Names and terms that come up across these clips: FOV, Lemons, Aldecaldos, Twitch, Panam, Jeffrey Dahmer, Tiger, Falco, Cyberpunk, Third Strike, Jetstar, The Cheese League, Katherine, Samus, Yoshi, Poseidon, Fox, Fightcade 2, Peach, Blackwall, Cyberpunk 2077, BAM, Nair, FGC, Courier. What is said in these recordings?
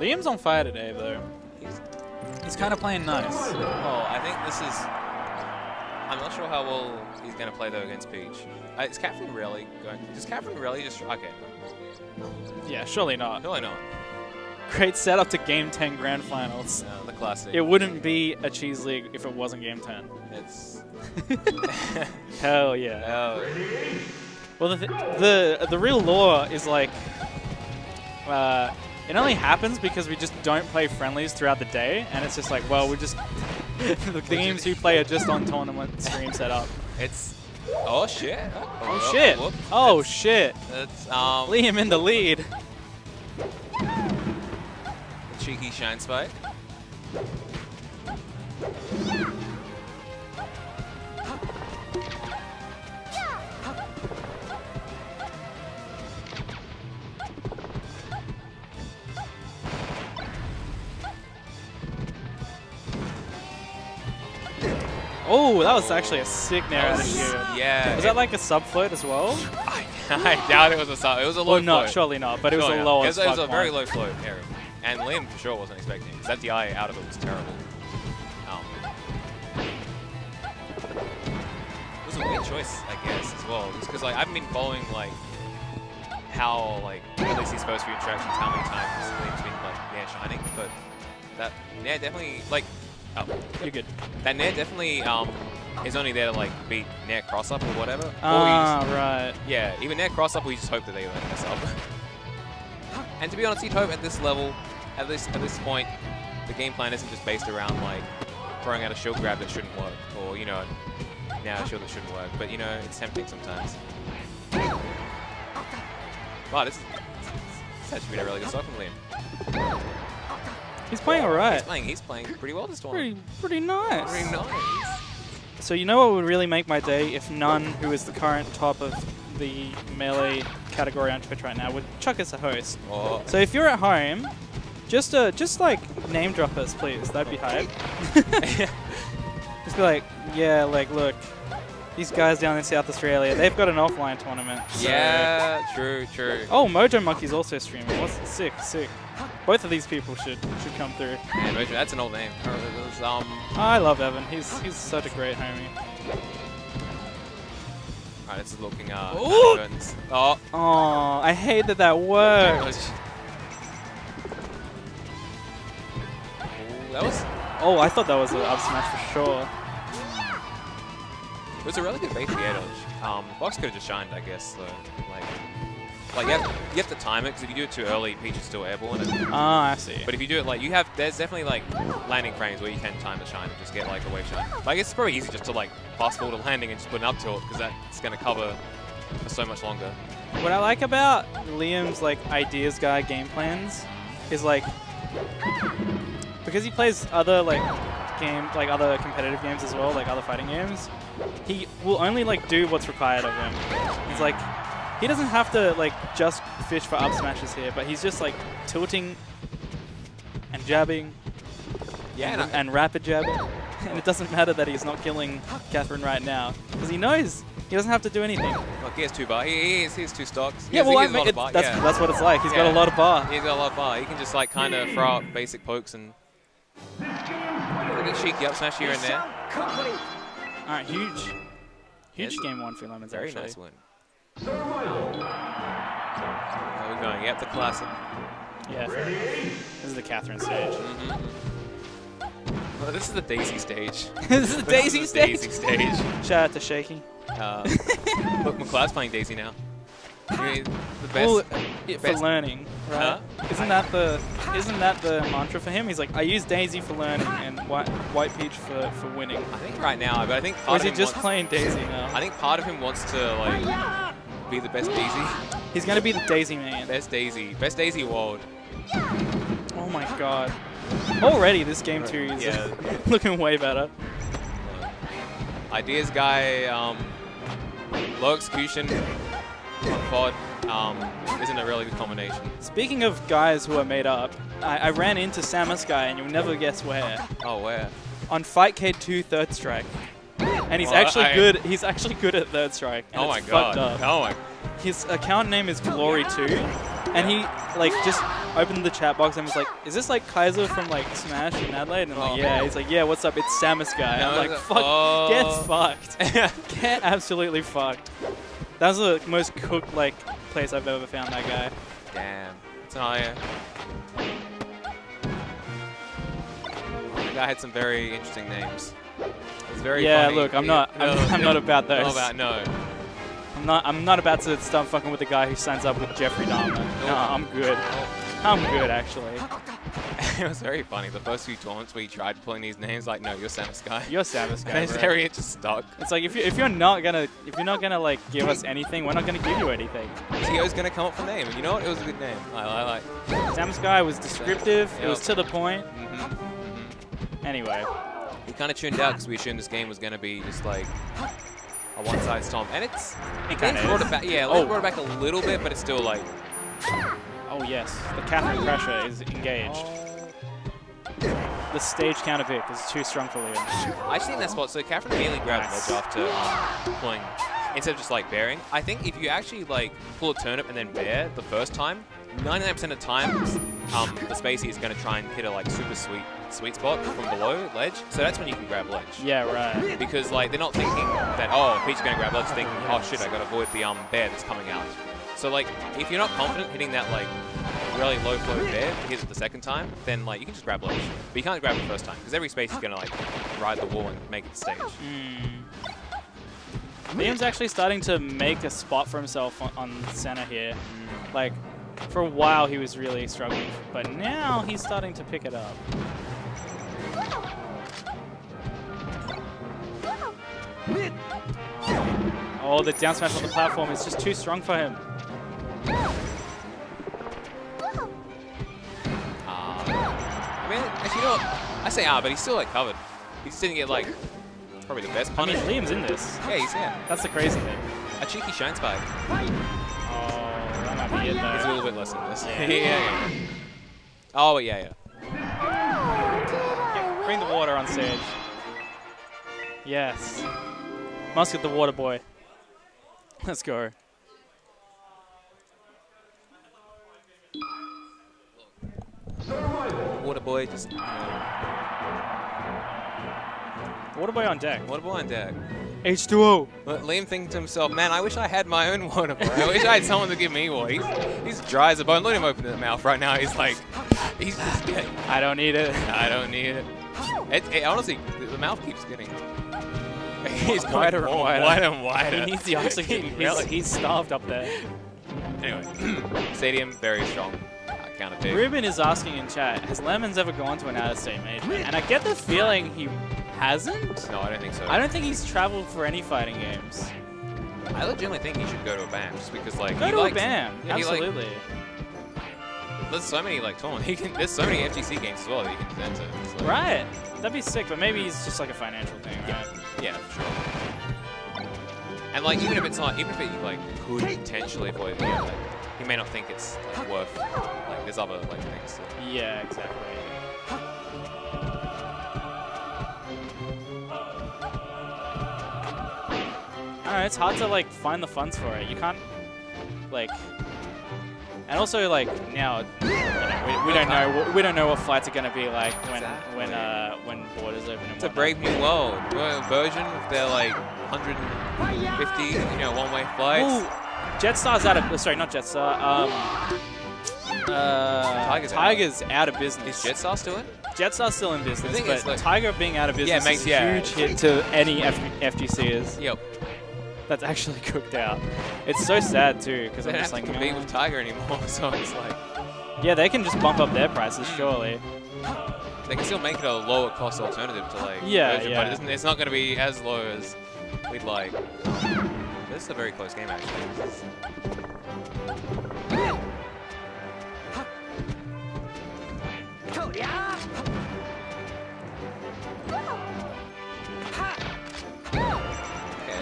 Liam's on fire today, though. He's kind of playing nice. Oh, I think this is... I'm not sure how well he's going to play, though, against Peach. Is Catherine really going... Does Catherine really just... Okay. Yeah, surely not. Surely not. Great setup to Game 10 Grand Finals. The classic. It wouldn't be a Cheese League if it wasn't Game 10. It's... Hell yeah. Oh. Well, the real lore is like... it only happens because we just don't play friendlies throughout the day, and it's just like, well, we're just... the games we play are just on tournament stream setup. It's... Oh, shit. Oh, shit. Whoop. Oh, it's, shit. It's, Liam in the lead. A cheeky shine spike. Oh, that was actually a sick narrow shoot. Yeah. Was that like a sub float as well? I doubt it was a sub. It was a low float. Well, no, surely not, but surely it was a low float. It was a very low float area. And Liam for sure wasn't expecting it, because that DI out of it was terrible. It was a weird choice, I guess, as well. Just because like, I've been following like how, like, at least these first few interactions, how many times Liam's been like, yeah, shining, but that, yeah, definitely, like, oh, you're good. That Nair definitely is only there to like beat Nair cross up or whatever. Ah, right. Yeah, even Nair cross up, we just hope that they don't mess up. And to be honest, you'd hope at this level, at this point, the game plan isn't just based around like throwing out a shield grab that shouldn't work, or you know, now a shield that shouldn't work. But you know, it's tempting sometimes. Wow, this has been a really good start from Liam. He's playing alright. He's playing pretty well this tournament. Pretty nice. Pretty nice. So you know what would really make my day if Nun, who is the current top of the melee category on Twitch right now, would chuck us a host. Oh. So if you're at home, just like name drop us, please. That'd be hype. Just be like, yeah, like look, these guys down in South Australia, they've got an offline tournament. So. Yeah, true, true. Oh, Mojo Monkey's also streaming. What's sick, sick. Both of these people should come through. Man, Mojo, that's an old name. I love Evan. He's such a great homie. Alright, it's looking oh. Oh, I hate that worked. That was. Oh, I thought that was an up smash for sure. It was a really good bait for the air dodge. Box could have just shined, I guess, though. Like you have to time it, because if you do it too early, Peach is still airborne. Ah, I see. But if you do it, like, there's definitely, like, landing frames where you can time the shine and just get, like, a wave shine. Like, it's probably easy just to, like, fast forward to landing and just put an up tilt, because that's going to cover for so much longer. What I like about Liam's, like, ideas guy game plans is, like, because he plays other, like, other competitive games as well, like other fighting games, he will only like do what's required of him. He's like, he doesn't have to like just fish for up smashes here, but he's just like tilting and jabbing, yeah, and rapid jabbing, and it doesn't matter that he's not killing Catherine right now because he knows he doesn't have to do anything. Look, he has two bar. He has two stocks. He that's what it's like. He's got a lot of bar. He's got a lot of bar. He can just like kind of throw out basic pokes and. Cheeky up smash here and there. All right, huge game one for Lemons. Very nice win. How are we going? Yep, the classic. Yeah. This is the Catherine stage. Mm-hmm. Well, this is the Daisy stage. This is the Daisy stage. Shout out to Shaky. Look, McCloud's playing Daisy now. I mean, the best. Well, for learning, right? Huh? Isn't that the mantra for him? He's like, I use Daisy for learning and White Peach for winning. I think right now, but I think. Or is he just playing Daisy now? I think part of him wants to like be the best Daisy. He's gonna be the Daisy man. Best Daisy world. Oh my god! Already this game 2 is looking way better. Ideas guy, low execution. Isn't a really good combination. Speaking of guys who are made up, I ran into Samus guy, and you'll never guess where. Oh, where? On Fightcade 2 Third Strike, and he's actually good. He's actually good at Third Strike. And oh my god! Fucked up. Oh my! his account name is Glory2, and he like just opened the chat box and was like, "Is this like Kaiser from like Smash in Adelaide?" And I'm like, "Yeah." He's like, "Yeah, what's up? It's Samus guy." And I'm like, "Fuck, get fucked, get absolutely fucked." That was the most cooked like place I've ever found that guy. Damn, it's an IO. The guy had some very interesting names. It's very funny. Look, I'm not about those. I'm not about to start fucking with the guy who signs up with Jeffrey Dahmer. No, I'm good. I'm good, actually. It was very funny. The first few tournaments we tried pulling these names, like, no, you're Samus guy. You're Samus guy. And it just stuck. It's like if you're not gonna like give us anything, we're not gonna give you anything. T.O.'s gonna come up with a name, and you know what? It was a good name. I like. Samus guy was descriptive. Yep. It was to the point. Anyway. We kind of tuned out because we assumed this game was going to be just like a one-size Tom. And it brought it back. Yeah, it brought it back a little bit, but it's still like... Oh, yes. The Catherine pressure is engaged. The stage counter pick is too strong for Leon. I actually think that's what... So Catherine immediately grabbed the ledge after pulling... Instead of just like bearing. I think if you actually like pull a turnip and then bear the first time, 99% of the time, the spacey is going to try and hit a like super sweet spot from below ledge. So that's when you can grab ledge. Yeah, right. Because like they're not thinking that, oh, Peach's going to grab ledge, thinking, oh shit, I got to avoid the bear that's coming out. So like if you're not confident hitting that like really low flow bear to hit it the second time, then like you can just grab ledge. But you can't grab it the first time because every spacey is going to like ride the wall and make it stage. Liam's actually starting to make a spot for himself on center here. Like, for a while he was really struggling, but now he's starting to pick it up. Oh, the down smash on the platform is just too strong for him. I mean, actually, you know what? I say but he's still like covered. He just didn't get like... Probably the best punish. I mean, Liam's in this. Yeah, he's here. That's the crazy thing. A cheeky shine spike. Oh, that might be it, though. It's a little bit less than this. Yeah, Oh, yeah. Bring the water on stage. Yes. Must get the water boy. Let's go. Water boy just... Waterboy on deck. Waterboy on deck. H2O. Liam thinking to himself, man, I wish I had my own waterboy. I wish I had someone to give me water. He's dry as a bone. Look at him open his mouth right now. He's like, he's just getting... I don't need it. I don't need it. It honestly, the mouth keeps getting... He's wider and wider. He needs the oxygen. He's starved up there. Anyway, stadium very strong. Ruben is asking in chat, has Lemons ever gone to an out-of-state major? And I get the feeling he... Hasn't? No, I don't think so. I don't think he's traveled for any fighting games. I legitimately think he should go to a BAM just because, like, go to a BAM. Yeah, absolutely. Like, there's so many like tournaments. There's so many FGC games as well that he can enter. Like, right. That'd be sick. But maybe he's just like a financial thing, right? Yeah, sure. And like, even if it's not, even if it like could potentially avoid the game, like, he may not think it's like worth. Like, there's other like things. So. Yeah, exactly. It's hard to like find the funds for it. You can't like, and also like now we don't know what flights are going to be like when borders open. It's a brave new world. Virgin, they're like 150, you know, one-way flights. Ooh, Jetstar's out of sorry, not Jetstar. Tiger's out of business. Is Jetstar still in? Jetstar's still in business, but like, Tiger being out of business is a huge hit to any FGCers. Yep. That's actually cooked out. It's so sad too, because I'm just like, they don't have to compete with Tiger anymore, so it's like... Yeah, they can just bump up their prices, surely. They can still make it a lower cost alternative to like... Yeah, Virgin, but it's not going to be as low as we'd like. This is a very close game, actually.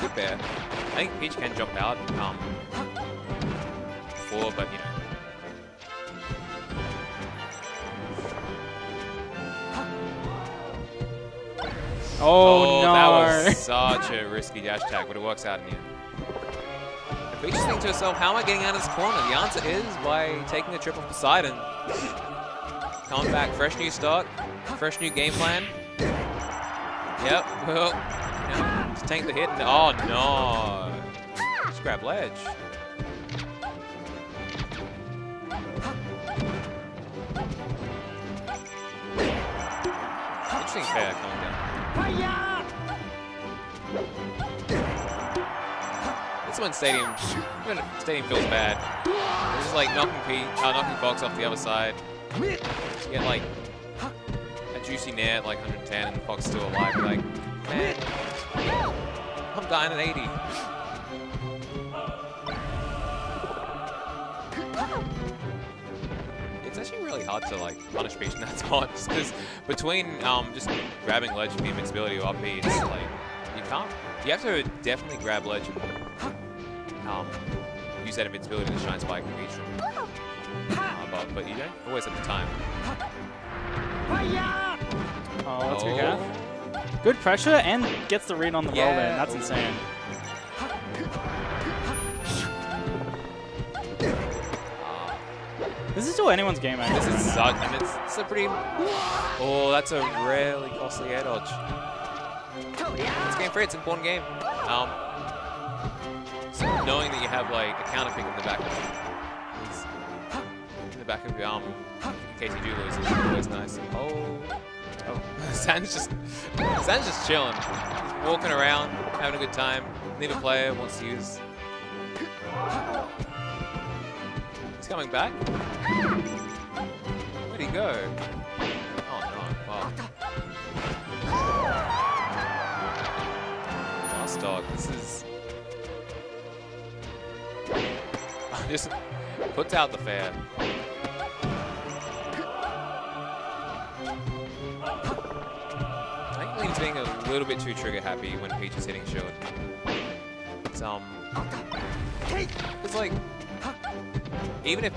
Good bear. I think Peach can jump out before, but you know. Oh no! That was such a risky dash attack, but it works out in the end. If Makes you think to yourself, how am I getting out of this corner? The answer is by taking a trip off Poseidon. Coming back, fresh new start, fresh new game plan. Yep, well, now just take the hit and, oh no. Just grab ledge. Interesting pair coming down. This one's stadium feels bad. They're just like knocking Fox off the other side. You get like a juicy nair at like 110 and the Fox still alive. Like, man, I'm dying at 80. It's actually really hard to like punish Peach in that spot because between just grabbing ledge and being invincibility or RP, it's like you can't. You have to definitely grab ledge and use that invincibility to shine spike Peach from. But you don't always have the time. Oh, that's good calf. Good pressure and gets the read on the roll there. That's insane. This is still anyone's game, I guess. This is suck, and it's a pretty... Oh, that's a really costly air dodge. It's game free, it's an important game. So knowing that you have like a counter pick in the back of your arm, in case you do lose, it's always nice. Oh. San's just chilling, walking around, having a good time. Neither player wants to use. He's coming back. Where'd he go? Oh no! Wow. Last dog. This is. Just puts out the fair. Being a little bit too trigger happy when Peach is hitting shield. It's like even if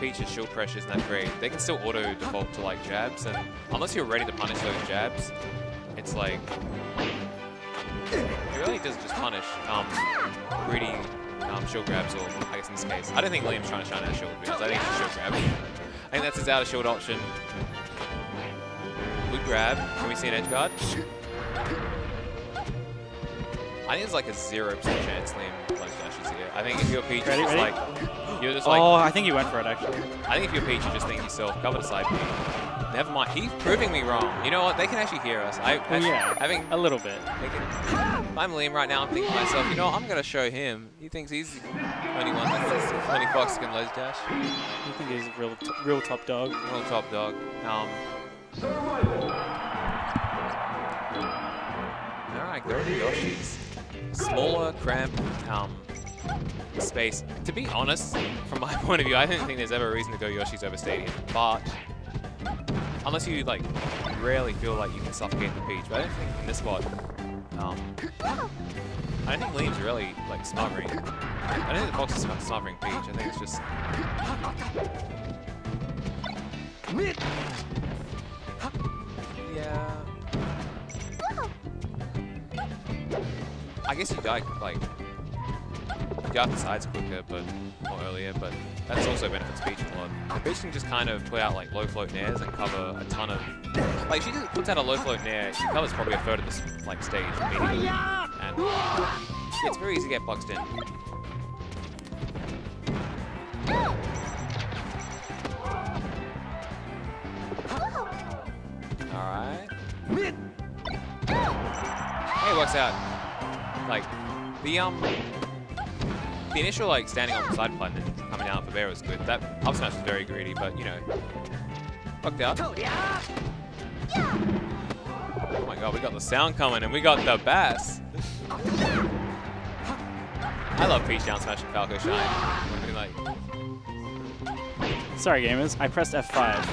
Peach's shield pressure isn't that great, they can still auto default to like jabs, and unless you're ready to punish those jabs, it's like it really does just punish greedy shield grabs, or I guess in this case, I don't think Liam's trying to shine out shield because I think it's a shield grab. I think that's his out of shield option. Blue grab. Can we see an edge guard? I think it's like a 0% chance Liam plunge dashes here. I think if you're Peach, you're just like... You're just like, oh, I think he went for it, actually. I think if you're Peach, you just think yourself, cover the side B. Never mind. He's proving me wrong. You know what? They can actually hear us. Having a little bit. If I'm Liam right now, I'm thinking to myself, you know what? I'm going to show him. He thinks he's only one that's only Fox can ledge dash. You think he's a real top dog. Real top dog. Alright, go to Yoshi's. Smaller, cramped space. To be honest, from my point of view, I don't think there's ever a reason to go Yoshi's over Stadium. But, unless you like rarely feel like you can suffocate the Peach. But I don't think in this spot, I don't think Liam's really like smothering. I don't think the Fox is smothering Peach. I think it's just... Yeah. I guess you die like you got the sides quicker, but or earlier. But that's also benefits Peach a lot. Peach can just kind of put out like low float nairs and cover a ton of like she just puts out a low float nair. She covers probably a third of this like stage immediately, and it's very easy to get boxed in. Alright. Hey, it works out. Like, the initial, like, standing on the side plan and coming down for bear was good. That up smash was very greedy, but, you know, fucked out. Oh my god, we got the sound coming and we got the bass. I love Peach down smashing Falco Shine. Like... Sorry, gamers. I pressed F5.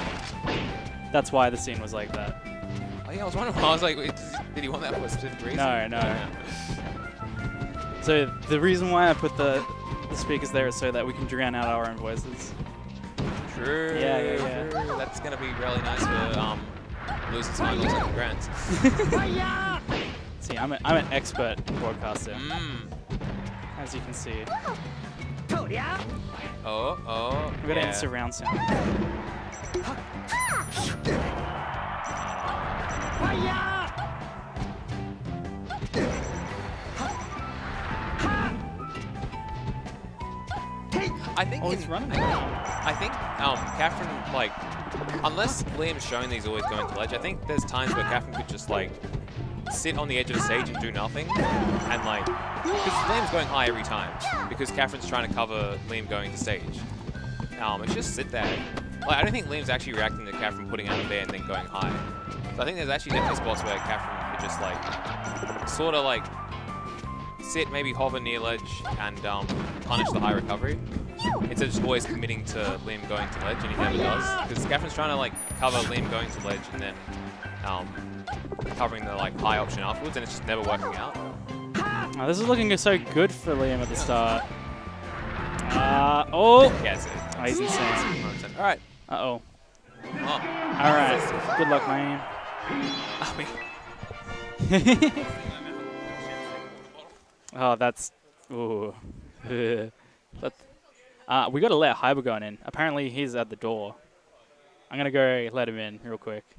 That's why the scene was like that. Oh yeah, I was wondering. I was like, wait, did he want that for a specific reason? No. So the reason why I put the speakers there is so that we can drown out our own voices. True. Yeah. That's gonna be really nice for losing finals and grants. See, I'm an expert broadcaster, as you can see. Oh. We've got to surround sound. I think he's running. I think Catherine, like, unless Liam's showing that he's always going to ledge, I think there's times where Catherine could just, like, sit on the edge of the stage and do nothing, and like, because Liam's going high every time, because Catherine's trying to cover Liam going to stage. It's just sit there. Like, I don't think Liam's actually reacting to Catherine putting out there and then going high. So I think there's actually definitely spots where Catherine could just like, sort of like, sit, maybe hover near ledge and punish the high recovery, instead of just always committing to Liam going to ledge, and he never does, because Catherine's trying to like, cover Liam going to ledge and then covering the like high option afterwards, and it's just never working out. Oh, this is looking so good for Liam at the start. Yeah, it's easy. All right. All right. Good luck, Liam. Oh, that's. Ooh. We got to let Hybergon in. Apparently, he's at the door. I'm gonna go let him in real quick.